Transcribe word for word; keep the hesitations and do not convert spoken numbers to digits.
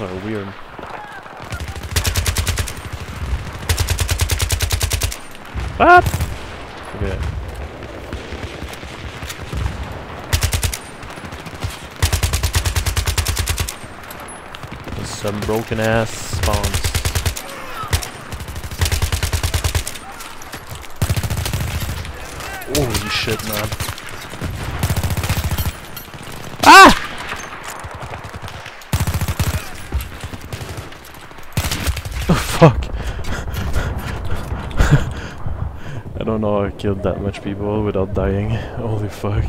Those are weird. What? Okay. There's some broken ass spawns. Holy shit, man. Ah! The fuck? I don't know how I killed that much people without dying. Holy fuck.